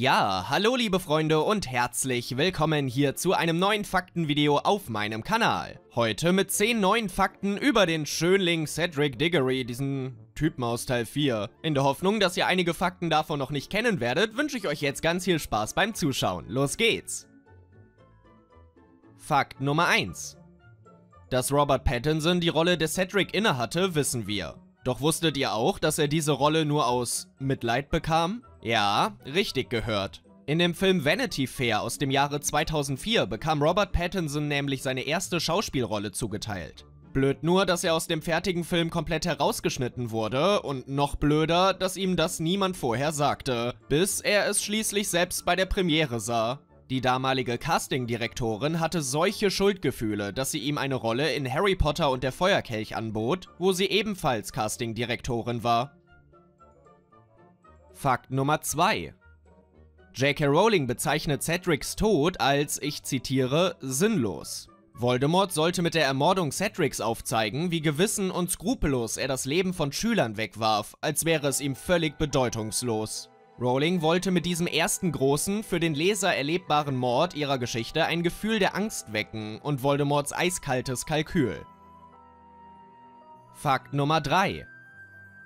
Ja, hallo liebe Freunde und herzlich willkommen hier zu einem neuen Faktenvideo auf meinem Kanal. Heute mit 10 neuen Fakten über den Schönling Cedric Diggory, diesen Typen aus Teil 4. In der Hoffnung, dass ihr einige Fakten davon noch nicht kennen werdet, wünsche ich euch jetzt ganz viel Spaß beim Zuschauen. Los geht's! Fakt Nummer 1: Dass Robert Pattinson die Rolle des Cedric innehatte, wissen wir. Doch wusstet ihr auch, dass er diese Rolle nur aus Mitleid bekam? Ja, richtig gehört. In dem Film Vanity Fair aus dem Jahre 2004 bekam Robert Pattinson nämlich seine erste Schauspielrolle zugeteilt. Blöd nur, dass er aus dem fertigen Film komplett herausgeschnitten wurde und noch blöder, dass ihm das niemand vorher sagte, bis er es schließlich selbst bei der Premiere sah. Die damalige Casting-Direktorin hatte solche Schuldgefühle, dass sie ihm eine Rolle in Harry Potter und der Feuerkelch anbot, wo sie ebenfalls Casting-Direktorin war. Fakt Nummer 2. J.K. Rowling bezeichnet Cedrics Tod als, ich zitiere, sinnlos. Voldemort sollte mit der Ermordung Cedrics aufzeigen, wie gewissen und skrupellos er das Leben von Schülern wegwarf, als wäre es ihm völlig bedeutungslos. Rowling wollte mit diesem ersten großen, für den Leser erlebbaren Mord ihrer Geschichte ein Gefühl der Angst wecken und Voldemorts eiskaltes Kalkül. Fakt Nummer 3.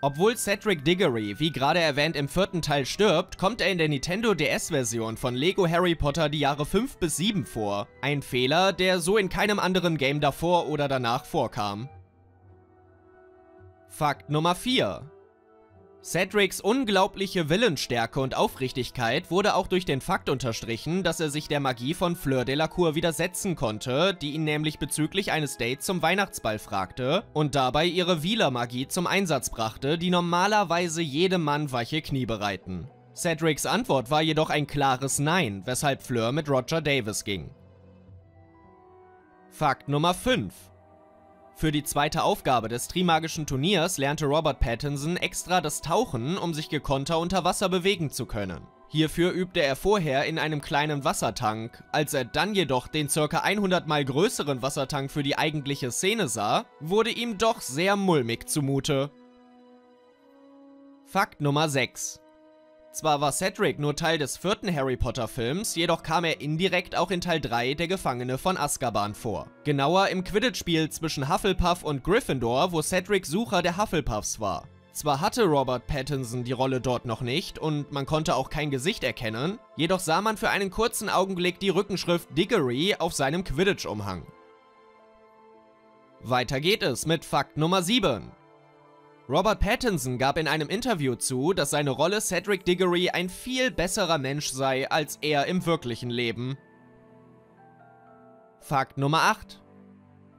Obwohl Cedric Diggory, wie gerade erwähnt, im 4. Teil stirbt, kommt er in der Nintendo DS-Version von Lego Harry Potter die Jahre 5 bis 7 vor. Ein Fehler, der so in keinem anderen Game davor oder danach vorkam. Fakt Nummer 4. Cedrics unglaubliche Willensstärke und Aufrichtigkeit wurde auch durch den Fakt unterstrichen, dass er sich der Magie von Fleur Delacour widersetzen konnte, die ihn nämlich bezüglich eines Dates zum Weihnachtsball fragte und dabei ihre Wieler-Magie zum Einsatz brachte, die normalerweise jedem Mann weiche Knie bereiten. Cedrics Antwort war jedoch ein klares Nein, weshalb Fleur mit Roger Davis ging. Fakt Nummer 5. Für die zweite Aufgabe des Trimagischen Turniers lernte Robert Pattinson extra das Tauchen, um sich gekonter unter Wasser bewegen zu können. Hierfür übte er vorher in einem kleinen Wassertank. Als er dann jedoch den ca. 100 Mal größeren Wassertank für die eigentliche Szene sah, wurde ihm doch sehr mulmig zumute. Fakt Nummer 6. Zwar war Cedric nur Teil des 4. Harry Potter Films, jedoch kam er indirekt auch in Teil 3 Der Gefangene von Azkaban vor. Genauer im Quidditch-Spiel zwischen Hufflepuff und Gryffindor, wo Cedric Sucher der Hufflepuffs war. Zwar hatte Robert Pattinson die Rolle dort noch nicht und man konnte auch kein Gesicht erkennen, jedoch sah man für einen kurzen Augenblick die Rückenschrift Diggory auf seinem Quidditch-Umhang. Weiter geht es mit Fakt Nummer 7. Robert Pattinson gab in einem Interview zu, dass seine Rolle Cedric Diggory ein viel besserer Mensch sei, als er im wirklichen Leben. Fakt Nummer 8.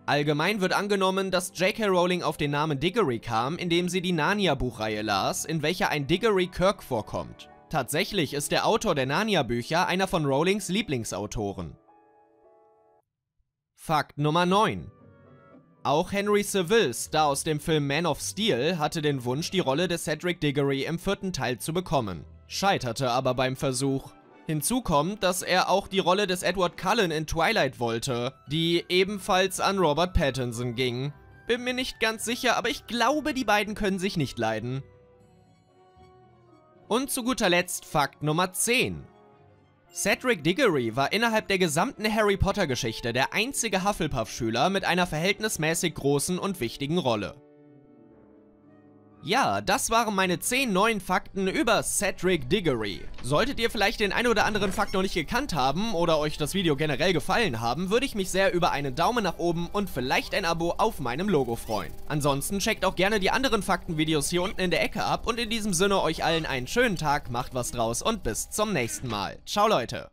Allgemein wird angenommen, dass J.K. Rowling auf den Namen Diggory kam, indem sie die Narnia-Buchreihe las, in welcher ein Diggory Kirk vorkommt. Tatsächlich ist der Autor der Narnia-Bücher einer von Rowlings Lieblingsautoren. Fakt Nummer 9. Auch Henry Cavill, Star aus dem Film Man of Steel, hatte den Wunsch, die Rolle des Cedric Diggory im 4. Teil zu bekommen, scheiterte aber beim Versuch. Hinzu kommt, dass er auch die Rolle des Edward Cullen in Twilight wollte, die ebenfalls an Robert Pattinson ging. Bin mir nicht ganz sicher, aber ich glaube, die beiden können sich nicht leiden. Und zu guter Letzt Fakt Nummer 10. Cedric Diggory war innerhalb der gesamten Harry Potter Geschichte der einzige Hufflepuff-Schüler mit einer verhältnismäßig großen und wichtigen Rolle. Ja, das waren meine 10 neuen Fakten über Cedric Diggory. Solltet ihr vielleicht den ein oder anderen Fakt noch nicht gekannt haben oder euch das Video generell gefallen haben, würde ich mich sehr über einen Daumen nach oben und vielleicht ein Abo auf meinem Logo freuen. Ansonsten checkt auch gerne die anderen Faktenvideos hier unten in der Ecke ab und in diesem Sinne euch allen einen schönen Tag, macht was draus und bis zum nächsten Mal. Ciao Leute!